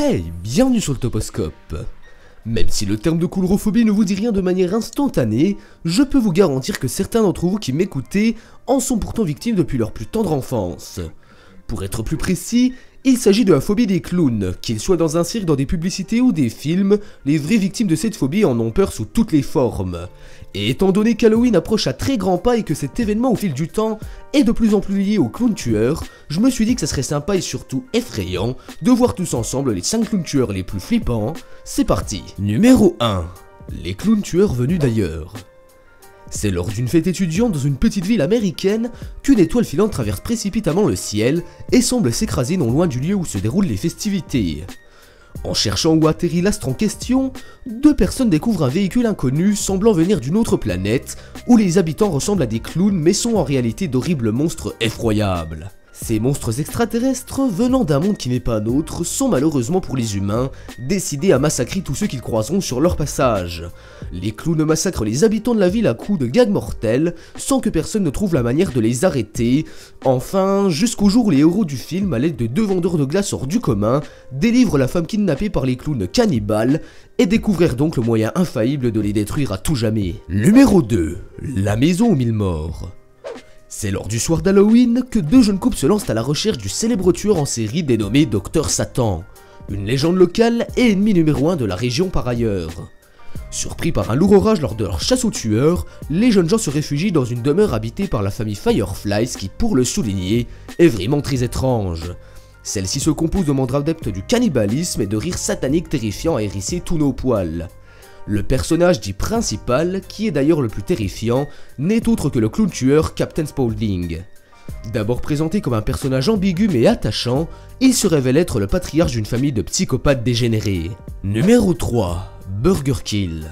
Hey, bienvenue sur le Toposcope. Même si le terme de coulrophobie ne vous dit rien de manière instantanée, je peux vous garantir que certains d'entre vous qui m'écoutez en sont pourtant victimes depuis leur plus tendre enfance. Pour être plus précis, il s'agit de la phobie des clowns. Qu'ils soient dans un cirque, dans des publicités ou des films, les vraies victimes de cette phobie en ont peur sous toutes les formes. Et étant donné qu'Halloween approche à très grands pas et que cet événement au fil du temps est de plus en plus lié aux clowns tueurs, je me suis dit que ça serait sympa et surtout effrayant de voir tous ensemble les 5 clowns tueurs les plus flippants. C'est parti. Numéro 1. Les clowns tueurs venus d'ailleurs. C'est lors d'une fête étudiante dans une petite ville américaine qu'une étoile filante traverse précipitamment le ciel et semble s'écraser non loin du lieu où se déroulent les festivités. En cherchant où atterrit l'astre en question, deux personnes découvrent un véhicule inconnu semblant venir d'une autre planète où les habitants ressemblent à des clowns mais sont en réalité d'horribles monstres effroyables. Ces monstres extraterrestres venant d'un monde qui n'est pas nôtre sont malheureusement pour les humains décidés à massacrer tous ceux qu'ils croiseront sur leur passage. Les clowns massacrent les habitants de la ville à coups de gags mortels sans que personne ne trouve la manière de les arrêter, enfin jusqu'au jour où les héros du film à l'aide de deux vendeurs de glace hors du commun délivrent la femme kidnappée par les clowns cannibales et découvrirent donc le moyen infaillible de les détruire à tout jamais. Numéro 2. La maison aux 1000 morts. C'est lors du soir d'Halloween que deux jeunes couples se lancent à la recherche du célèbre tueur en série dénommé Docteur Satan, une légende locale et ennemi numéro 1 de la région par ailleurs. Surpris par un lourd orage lors de leur chasse aux tueurs, les jeunes gens se réfugient dans une demeure habitée par la famille Fireflies qui, pour le souligner, est vraiment très étrange. Celle-ci se compose de membres adeptes du cannibalisme et de rires sataniques terrifiants à hérisser tous nos poils. Le personnage dit principal, qui est d'ailleurs le plus terrifiant, n'est autre que le clown tueur Captain Spaulding. D'abord présenté comme un personnage ambigu mais attachant, il se révèle être le patriarche d'une famille de psychopathes dégénérés. Numéro 3. Burger Kill.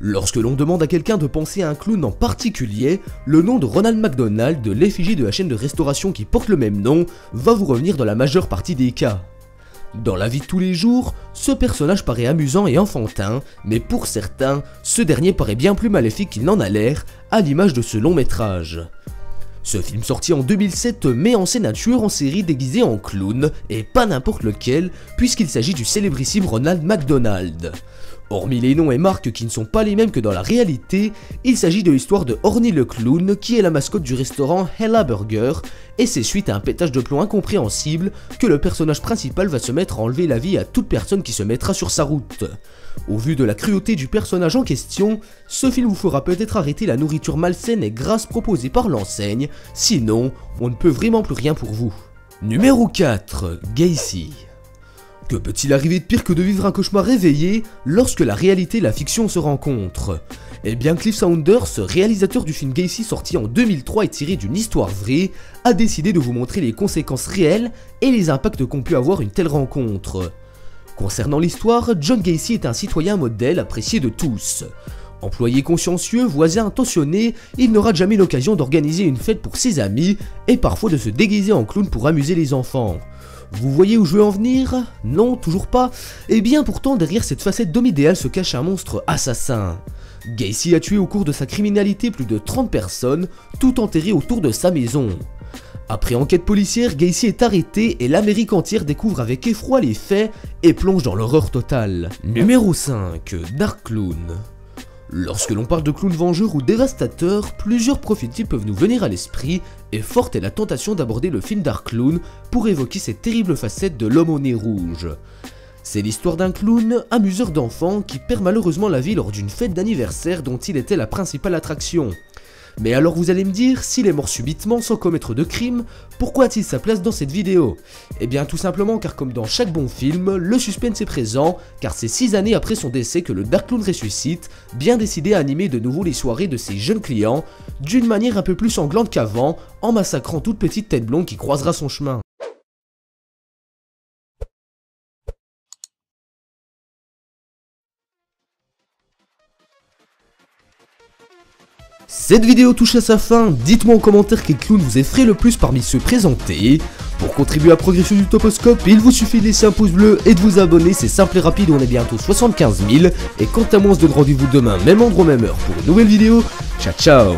Lorsque l'on demande à quelqu'un de penser à un clown en particulier, le nom de Ronald McDonald, de l'effigie de la chaîne de restauration qui porte le même nom, va vous revenir dans la majeure partie des cas. Dans la vie de tous les jours, ce personnage paraît amusant et enfantin, mais pour certains, ce dernier paraît bien plus maléfique qu'il n'en a l'air, à l'image de ce long métrage. Ce film sorti en 2007 met en scène un tueur en série déguisé en clown, et pas n'importe lequel, puisqu'il s'agit du célébrissime Ronald McDonald. Hormis les noms et marques qui ne sont pas les mêmes que dans la réalité, il s'agit de l'histoire de Horny le clown qui est la mascotte du restaurant Hella Burger et c'est suite à un pétage de plomb incompréhensible que le personnage principal va se mettre à enlever la vie à toute personne qui se mettra sur sa route. Au vu de la cruauté du personnage en question, ce film vous fera peut-être arrêter la nourriture malsaine et grasse proposée par l'enseigne, sinon on ne peut vraiment plus rien pour vous. Numéro 4, Gacy. Que peut-il arriver de pire que de vivre un cauchemar réveillé lorsque la réalité et la fiction se rencontrent? Eh bien Cliff Saunders, réalisateur du film Gacy sorti en 2003 et tiré d'une histoire vraie, a décidé de vous montrer les conséquences réelles et les impacts qu'ont pu avoir une telle rencontre. Concernant l'histoire, John Gacy est un citoyen modèle apprécié de tous. Employé consciencieux, voisin attentionné, il n'aura jamais l'occasion d'organiser une fête pour ses amis et parfois de se déguiser en clown pour amuser les enfants. Vous voyez où je veux en venir? Non, toujours pas? Eh bien pourtant, derrière cette facette d'homme idéal se cache un monstre assassin. Gacy a tué au cours de sa criminalité plus de 30 personnes, tout enterrées autour de sa maison. Après enquête policière, Gacy est arrêté et l'Amérique entière découvre avec effroi les faits et plonge dans l'horreur totale. Numéro 5. Dark Clown. Lorsque l'on parle de clown vengeur ou dévastateur, plusieurs profils peuvent nous venir à l'esprit et forte est la tentation d'aborder le film Dark Clown pour évoquer cette terrible facette de l'homme au nez rouge. C'est l'histoire d'un clown, amuseur d'enfants, qui perd malheureusement la vie lors d'une fête d'anniversaire dont il était la principale attraction. Mais alors vous allez me dire, s'il est mort subitement sans commettre de crime, pourquoi a-t-il sa place dans cette vidéo? Eh bien tout simplement car comme dans chaque bon film, le suspense est présent, car c'est 6 années après son décès que le Dark Clown ressuscite, bien décidé à animer de nouveau les soirées de ses jeunes clients, d'une manière un peu plus sanglante qu'avant, en massacrant toute petite tête blonde qui croisera son chemin. Cette vidéo touche à sa fin, dites-moi en commentaire quel clown vous effraie le plus parmi ceux présentés. Pour contribuer à la progression du Toposcope, il vous suffit de laisser un pouce bleu et de vous abonner, c'est simple et rapide, on est bientôt 75 000. Et quant à moi, on se donne rendez-vous demain, même endroit, même heure pour une nouvelle vidéo, ciao ciao.